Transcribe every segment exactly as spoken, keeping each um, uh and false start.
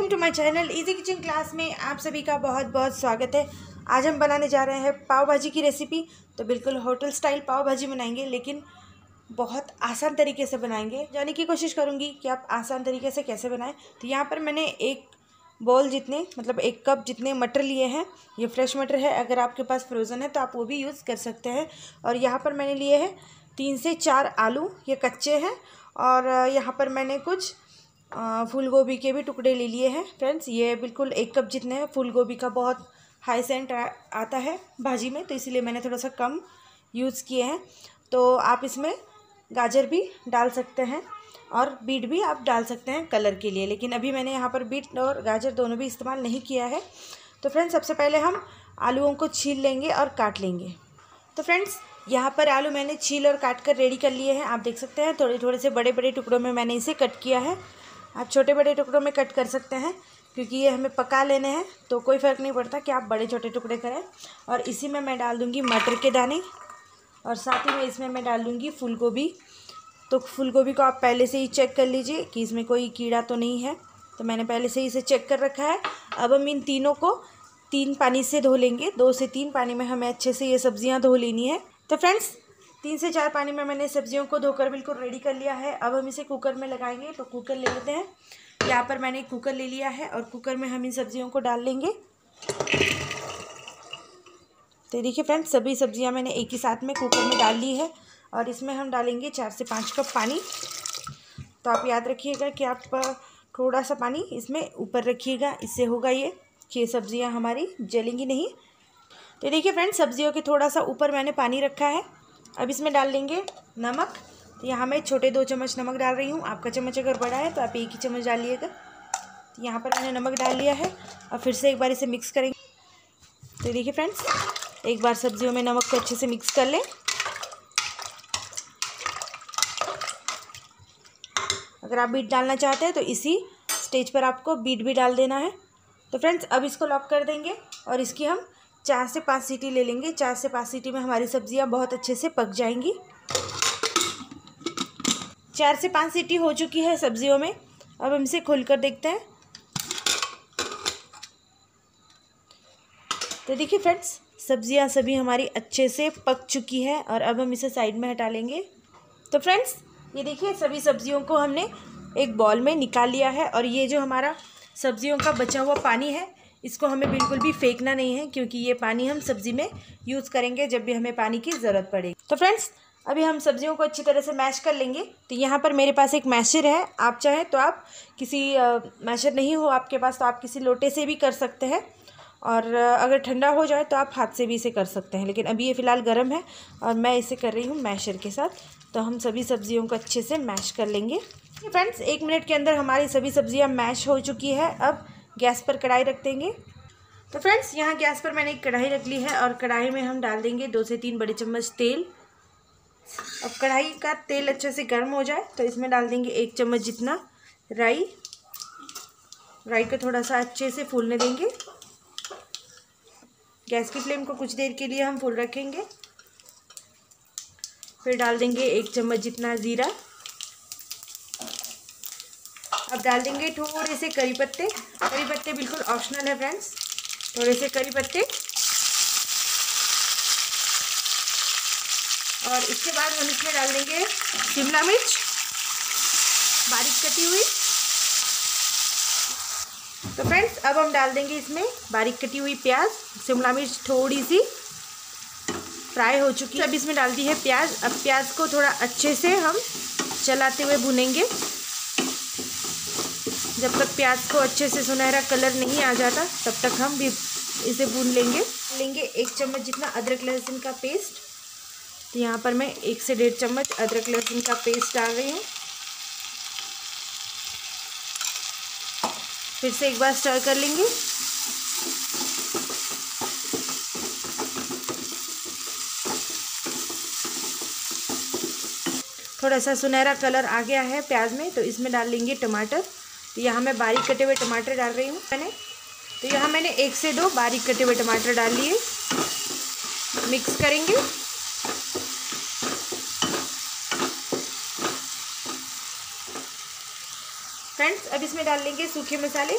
Welcome to my channel easy kitchen class में आप सभी का बहुत बहुत स्वागत है। आज हम बनाने जा रहे हैं पाव भाजी की रेसिपी। तो बिल्कुल होटल स्टाइल पाव भाजी बनाएंगे, लेकिन बहुत आसान तरीके से बनाएंगे। जाने की कोशिश करूंगी कि आप आसान तरीके से कैसे बनाएं। तो यहाँ पर मैंने एक बॉल जितने मतलब एक कप जितने मटर लिए हैं, ये फ्रेश मटर है। अगर आपके पास फ्रोज़न है तो आप वो भी यूज़ कर सकते हैं। और यहाँ पर मैंने लिए हैं तीन से चार आलू, ये कच्चे हैं। और यहाँ पर मैंने कुछ फूल गोभी के भी टुकड़े ले लिए हैं। फ्रेंड्स, ये बिल्कुल एक कप जितने हैं। फूल गोभी का बहुत हाई सेंट आता है भाजी में, तो इसीलिए मैंने थोड़ा सा कम यूज़ किए हैं। तो आप इसमें गाजर भी डाल सकते हैं और बीट भी आप डाल सकते हैं कलर के लिए, लेकिन अभी मैंने यहाँ पर बीट और गाजर दोनों भी इस्तेमाल नहीं किया है। तो फ्रेंड्स, सबसे पहले हम आलूओं को छील लेंगे और काट लेंगे। तो फ्रेंड्स, यहाँ पर आलू मैंने छील और काट कर रेडी कर लिए हैं। आप देख सकते हैं थोड़े थोड़े से बड़े बड़े टुकड़ों में मैंने इसे कट किया है। आप छोटे बड़े टुकड़ों में कट कर सकते हैं, क्योंकि ये हमें पका लेने हैं, तो कोई फ़र्क नहीं पड़ता कि आप बड़े छोटे टुकड़े करें। और इसी में मैं डाल दूँगी मटर के दाने, और साथ ही में इसमें मैं डाल दूँगी फूल गोभी। तो फूल गोभी को आप पहले से ही चेक कर लीजिए कि इसमें कोई कीड़ा तो नहीं है, तो मैंने पहले से ही इसे चेक कर रखा है। अब हम इन तीनों को तीन पानी से धो लेंगे। दो से तीन पानी में हमें अच्छे से ये सब्जियाँ धो लेनी है। तो फ्रेंड्स, तीन से चार पानी में मैंने सब्जियों को धोकर बिल्कुल रेडी कर लिया है। अब हम इसे कुकर में लगाएंगे। तो कुकर ले लेते हैं। यहाँ पर मैंने कुकर ले लिया है और कुकर में हम इन सब्जियों को डाल लेंगे। तो देखिए फ्रेंड्स, सभी सब्जियां मैंने एक ही साथ में कुकर में डाल ली है। और इसमें हम डालेंगे चार से पाँच कप पानी। तो आप याद रखिएगा कि आप थोड़ा सा पानी इसमें ऊपर रखिएगा। इससे होगा ये कि सब्जियाँ हमारी जलेंगी नहीं। तो देखिए फ्रेंड्स, सब्जियों के थोड़ा सा ऊपर मैंने पानी रखा है। अब इसमें डाल लेंगे नमक। तो यहाँ मैं छोटे दो चम्मच नमक डाल रही हूँ। आपका चम्मच अगर बड़ा है तो आप एक ही चम्मच डालिएगा। तो यहाँ पर मैंने नमक डाल लिया है और फिर से एक बार इसे मिक्स करेंगे। तो देखिए फ्रेंड्स, एक बार सब्जियों में नमक को अच्छे से मिक्स कर लें। अगर आप बीट डालना चाहते हैं तो इसी स्टेज पर आपको बीट भी डाल देना है। तो फ्रेंड्स, अब इसको लॉक कर देंगे और इसकी हम चार से पाँच सीटी ले लेंगे। चार से पाँच सीटी में हमारी सब्जियां बहुत अच्छे से पक जाएंगी। चार से पाँच सीटी हो चुकी है सब्जियों में। अब हम इसे खोलकर देखते हैं। तो देखिए फ्रेंड्स, सब्जियां सभी हमारी अच्छे से पक चुकी है और अब हम इसे साइड में हटा लेंगे। तो फ्रेंड्स, ये देखिए सभी सब्जियों को हमने एक बॉल में निकाल लिया है। और ये जो हमारा सब्जियों का बचा हुआ पानी है, इसको हमें बिल्कुल भी फेंकना नहीं है, क्योंकि ये पानी हम सब्ज़ी में यूज़ करेंगे जब भी हमें पानी की ज़रूरत पड़ेगी। तो फ्रेंड्स, अभी हम सब्जियों को अच्छी तरह से मैश कर लेंगे। तो यहाँ पर मेरे पास एक मैशर है। आप चाहे तो आप किसी मैशर नहीं हो आपके पास तो आप किसी लोटे से भी कर सकते हैं, और अगर ठंडा हो जाए तो आप हाथ से भी इसे कर सकते हैं। लेकिन अभी ये फ़िलहाल गर्म है और मैं इसे कर रही हूँ मैशर के साथ। तो हम सभी सब्जियों को अच्छे से मैश कर लेंगे। फ्रेंड्स, एक मिनट के अंदर हमारी सभी सब्जियाँ मैश हो चुकी है। अब गैस पर कढ़ाई रख देंगे। तो फ्रेंड्स, यहाँ गैस पर मैंने एक कढ़ाई रख ली है और कढ़ाई में हम डाल देंगे दो से तीन बड़े चम्मच तेल। अब कढ़ाई का तेल अच्छे से गर्म हो जाए तो इसमें डाल देंगे एक चम्मच जितना राई। राई को थोड़ा सा अच्छे से फूलने देंगे। गैस की फ्लेम को कुछ देर के लिए हम फुल रखेंगे। फिर डाल देंगे एक चम्मच जितना ज़ीरा। अब डाल देंगे थोड़े से करी पत्ते। करी पत्ते बिल्कुल ऑप्शनल है फ्रेंड्स, थोड़े से करी पत्ते। और इसके बाद हम इसमें डाल देंगे शिमला मिर्च बारीक कटी हुई। तो फ्रेंड्स, अब हम डाल देंगे इसमें बारीक कटी हुई प्याज। शिमला मिर्च थोड़ी सी फ्राई हो चुकी है। अब इसमें डाल दी है प्याज। अब प्याज को थोड़ा अच्छे से हम चलाते हुए भुनेंगे, जब तक प्याज को अच्छे से सुनहरा कलर नहीं आ जाता तब तक हम भी इसे भून लेंगे। लेंगे एक चम्मच जितना अदरक लहसुन का पेस्ट। तो यहाँ पर मैं एक से डेढ़ चम्मच अदरक लहसुन का पेस्ट डाल रही हूँ। फिर से एक बार स्टर कर लेंगे। थोड़ा सा सुनहरा कलर आ गया है प्याज में, तो इसमें डाल लेंगे टमाटर। तो यहाँ मैं बारीक कटे हुए टमाटर डाल रही हूँ मैंने। तो यहाँ मैंने एक से दो बारीक कटे हुए टमाटर डाल लिए। मिक्स करेंगे। फ्रेंड्स, अब इसमें डाल लेंगे सूखे मसाले।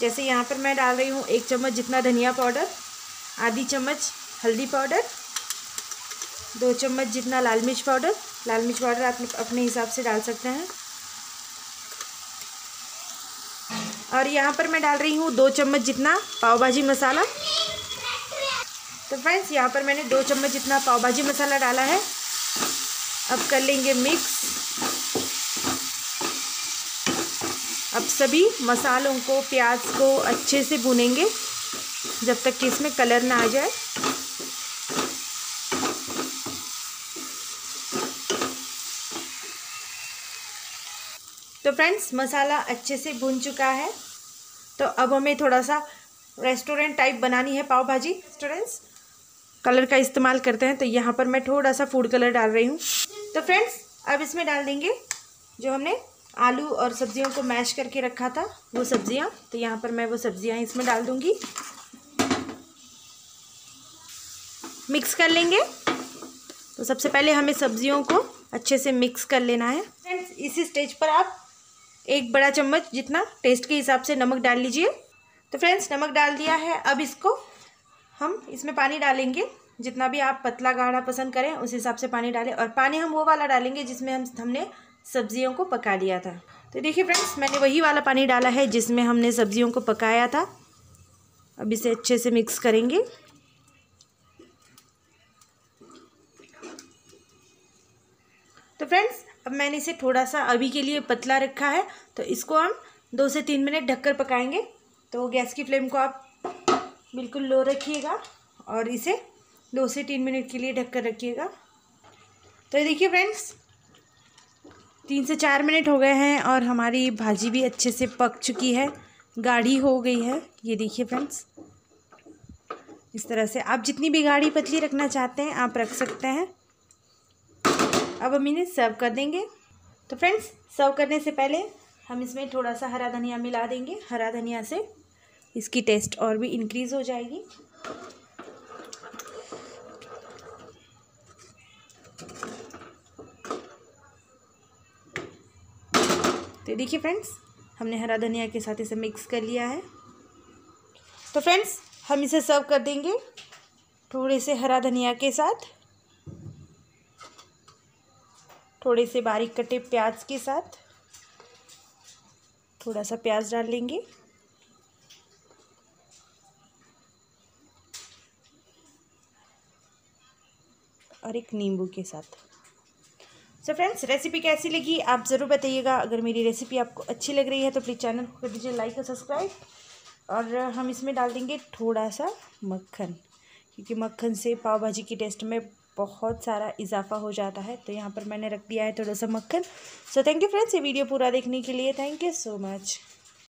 जैसे यहाँ पर मैं डाल रही हूँ एक चम्मच जितना धनिया पाउडर, आधी चम्मच हल्दी पाउडर, दो चम्मच जितना लाल मिर्च पाउडर। लाल मिर्च पाउडर आप अपने हिसाब से डाल सकते हैं। और यहाँ पर मैं डाल रही हूँ दो चम्मच जितना पाव भाजी मसाला। तो फ्रेंड्स यहाँ पर मैंने दो चम्मच जितना पाव भाजी मसाला डाला है। अब कर लेंगे मिक्स। अब सभी मसालों को, प्याज को अच्छे से भूनेंगे जब तक कि इसमें कलर ना आ जाए। तो फ्रेंड्स मसाला अच्छे से भून चुका है। तो अब हमें थोड़ा सा रेस्टोरेंट टाइप बनानी है पाव भाजी। स्टूडेंट्स कलर का इस्तेमाल करते हैं, तो यहाँ पर मैं थोड़ा सा फूड कलर डाल रही हूँ। तो फ्रेंड्स अब इसमें डाल देंगे जो हमने आलू और सब्जियों को मैश करके रखा था, वो सब्जियाँ। तो यहाँ पर मैं वो सब्जियाँ इसमें डाल दूँगी। मिक्स कर लेंगे। तो सबसे पहले हमें सब्जियों को अच्छे से मिक्स कर लेना है। फ्रेंड्स इसी स्टेज पर आप एक बड़ा चम्मच जितना टेस्ट के हिसाब से नमक डाल लीजिए। तो फ्रेंड्स नमक डाल दिया है। अब इसको हम इसमें पानी डालेंगे, जितना भी आप पतला गाढ़ा पसंद करें उस हिसाब से पानी डालें। और पानी हम वो वाला डालेंगे जिसमें हम हमने सब्जियों को पका लिया था। तो देखिए फ्रेंड्स मैंने वही वाला पानी डाला है जिसमें हमने सब्जियों को पकाया था। अब इसे अच्छे से मिक्स करेंगे। तो फ्रेंड्स अब मैंने इसे थोड़ा सा अभी के लिए पतला रखा है, तो इसको हम दो से तीन मिनट ढककर पकाएंगे। तो गैस की फ्लेम को आप बिल्कुल लो रखिएगा और इसे दो से तीन मिनट के लिए ढककर रखिएगा। तो देखिए फ्रेंड्स तीन से चार मिनट हो गए हैं और हमारी भाजी भी अच्छे से पक चुकी है, गाढ़ी हो गई है। ये देखिए फ्रेंड्स इस तरह से आप जितनी भी गाढ़ी पतली रखना चाहते हैं आप रख सकते हैं। अब हम इन्हें सर्व कर देंगे। तो फ्रेंड्स सर्व करने से पहले हम इसमें थोड़ा सा हरा धनिया मिला देंगे। हरा धनिया से इसकी टेस्ट और भी इंक्रीज़ हो जाएगी। तो देखिए फ्रेंड्स हमने हरा धनिया के साथ इसे मिक्स कर लिया है। तो फ्रेंड्स हम इसे सर्व कर देंगे थोड़े से हरा धनिया के साथ, थोड़े से बारीक कटे प्याज के साथ। थोड़ा सा प्याज डाल लेंगे। और एक नींबू के साथ। सो फ्रेंड्स रेसिपी कैसी लगी आप ज़रूर बताइएगा। अगर मेरी रेसिपी आपको अच्छी लग रही है तो प्लीज़ चैनल को कर दीजिए लाइक और सब्सक्राइब। और हम इसमें डाल देंगे थोड़ा सा मक्खन, क्योंकि मक्खन से पाव भाजी की टेस्ट में बहुत सारा इजाफा हो जाता है। तो यहाँ पर मैंने रख दिया है थोड़ा सा मक्खन। सो थैंक यू फ्रेंड्स ये वीडियो पूरा देखने के लिए। Thank you so much.